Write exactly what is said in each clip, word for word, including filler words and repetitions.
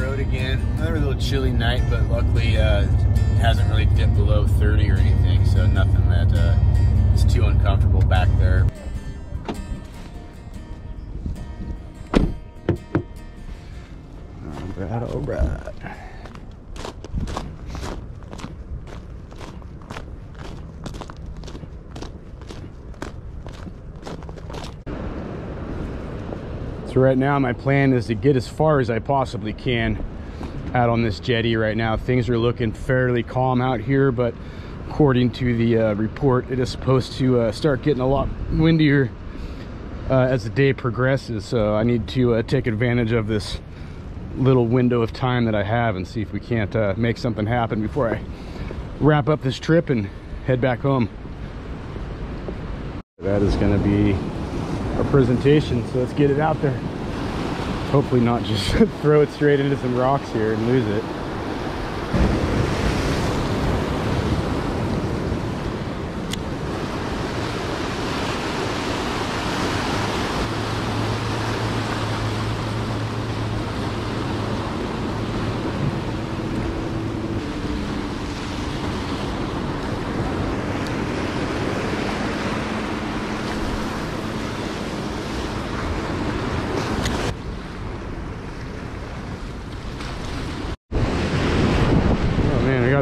road again. Another little chilly night, but luckily uh, it hasn't really dipped below thirty or anything, so nothing that uh, is too uncomfortable back there. All right, all right. So right now my plan is to get as far as I possibly can out on this jetty right now. Things are looking fairly calm out here, but according to the uh, report, it is supposed to uh, start getting a lot windier uh, as the day progresses. So I need to uh, take advantage of this little window of time that I have and see if we can't uh, make something happen before I wrap up this trip and head back home. That is going to be our presentation, so let's get it out there. Hopefully not just throw it straight into some rocks here and lose it.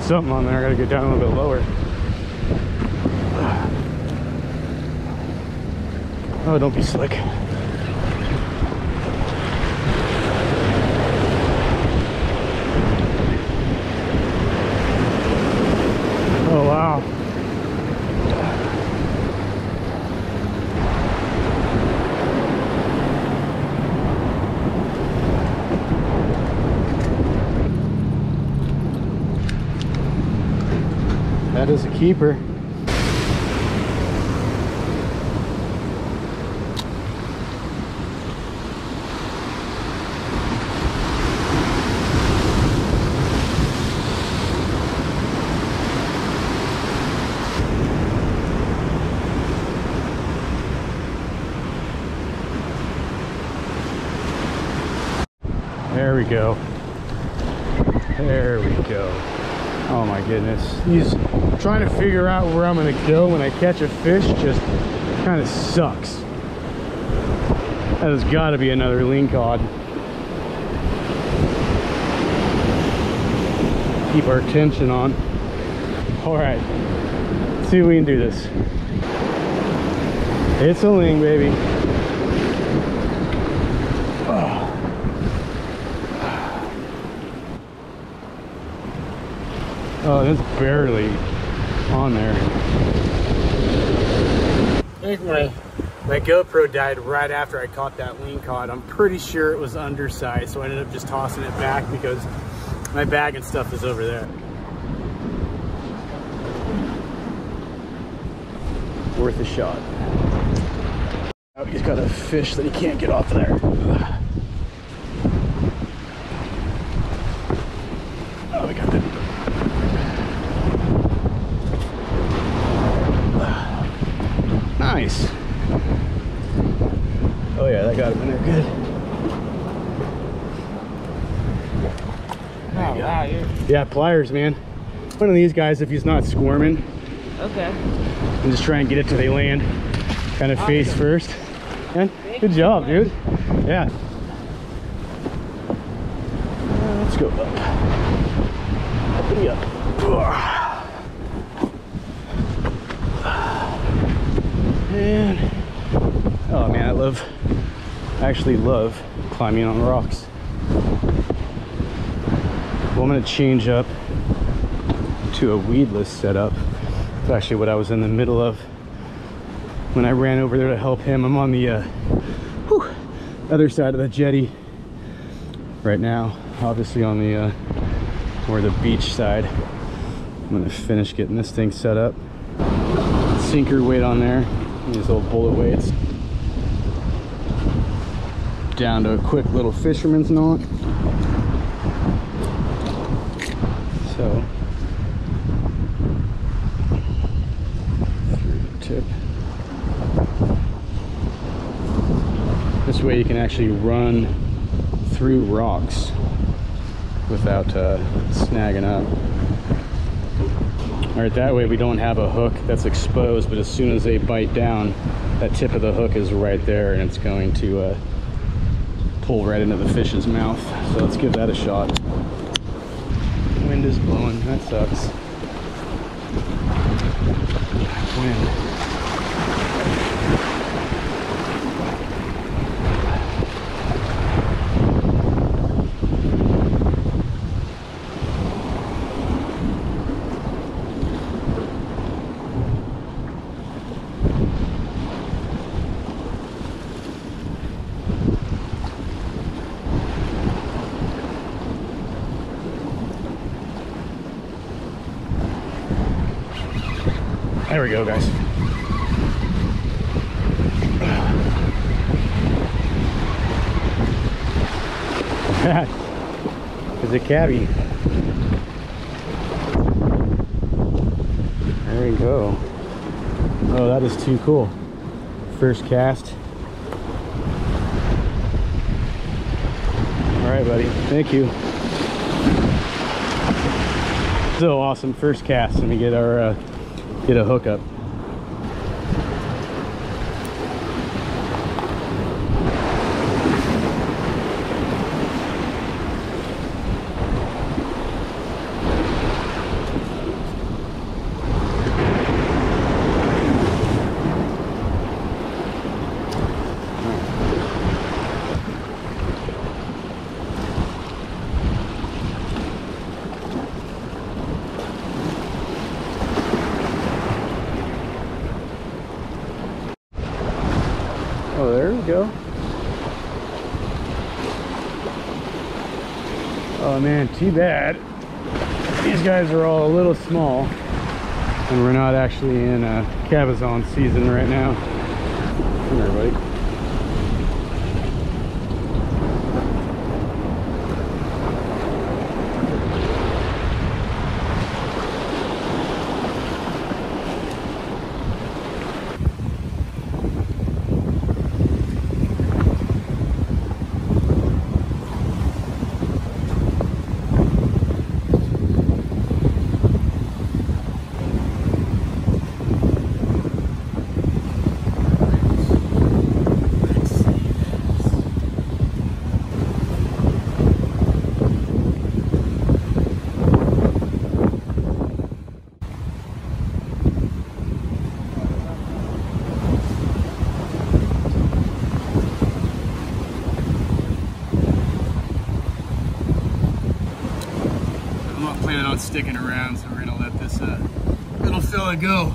Something on there. I gotta get down a little bit lower. Oh, don't be slick. Oh wow. That is a keeper. There we go. There we go. Oh my goodness, he's trying to figure out where I'm gonna go when I catch a fish. Just kind of sucks. That has got to be another lingcod. Keep our tension on. All right, let's see if we can do this. It's a ling, baby. Oh, that's barely on there. I think my, my GoPro died right after I caught that lingcod. I'm pretty sure it was undersized, so I ended up just tossing it back because my bag and stuff is over there. Worth a shot. Oh, he's got a fish that he can't get off of there. Ugh. Oh, we got the... Nice. Oh yeah, that got him in there good. There oh, you wow, you're... Yeah, pliers, man. One of these guys, if he's not squirming. Okay. And just try and get it to the land, kind of awesome. Face first. And good job, dude. Yeah. Uh, let's go up. Up and up. Ugh. And, oh man, I love, I actually love climbing on rocks. Well, I'm gonna change up to a weedless setup. It's actually what I was in the middle of when I ran over there to help him. I'm on the uh, whew, other side of the jetty right now, obviously on the, uh, more the beach side. I'm gonna finish getting this thing set up. Sinker weight on there. These old bullet weights. Down to a quick little fisherman's knot. So, through the tip. This way you can actually run through rocks. without uh, snagging up. All right, that way we don't have a hook that's exposed, but as soon as they bite down, that tip of the hook is right there and it's going to uh, pull right into the fish's mouth. So let's give that a shot. Wind is blowing, that sucks. Black wind. There we go, guys. That is a cabbie. There we go. Oh, that is too cool. First cast. All right, buddy. Thank you. So awesome. First cast. Let me get our... Uh, Get a hookup. Oh, there we go. Oh man, too bad. These guys are all a little small and we're not actually in uh, Cabezon season right now. Come here, buddy. Sticking around, so we're gonna let this uh, little fella go.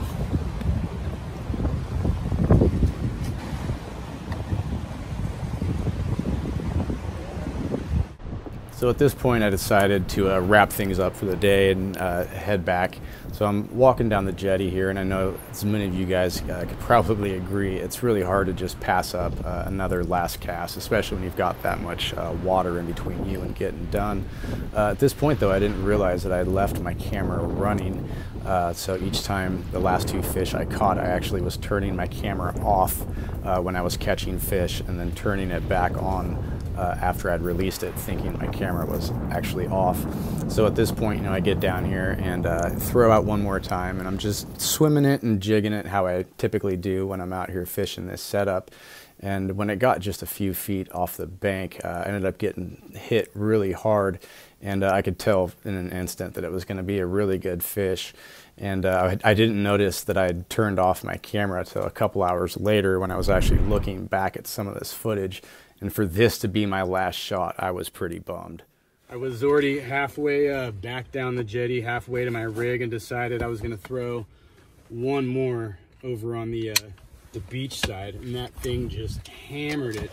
So at this point I decided to uh, wrap things up for the day and uh, head back. So I'm walking down the jetty here, and I know as many of you guys uh, could probably agree, it's really hard to just pass up uh, another last cast, especially when you've got that much uh, water in between you and getting done. Uh, at this point though, I didn't realize that I had left my camera running, uh, so each time the last two fish I caught, I actually was turning my camera off uh, when I was catching fish and then turning it back on Uh, after I'd released it, thinking my camera was actually off. So at this point, you know, I get down here and uh, throw out one more time, and I'm just swimming it and jigging it how I typically do when I'm out here fishing this setup. And when it got just a few feet off the bank, uh, I ended up getting hit really hard, and uh, I could tell in an instant that it was going to be a really good fish. And uh, I didn't notice that I had turned off my camera until a couple hours later when I was actually looking back at some of this footage. And for this to be my last shot, I was pretty bummed. I was already halfway uh, back down the jetty, halfway to my rig, and decided I was going to throw one more over on the uh, the beach side, and that thing just hammered it.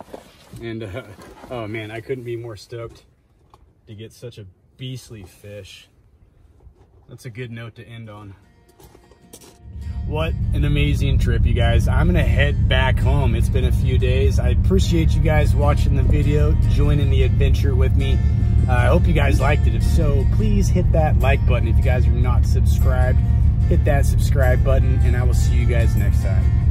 And uh, oh man, I couldn't be more stoked to get such a beastly fish. That's a good note to end on. What an amazing trip, you guys. I'm gonna head back home. It's been a few days. I appreciate you guys watching the video, joining the adventure with me. Uh, I hope you guys liked it. If so, please hit that like button. If you guys are not subscribed, hit that subscribe button, and I will see you guys next time.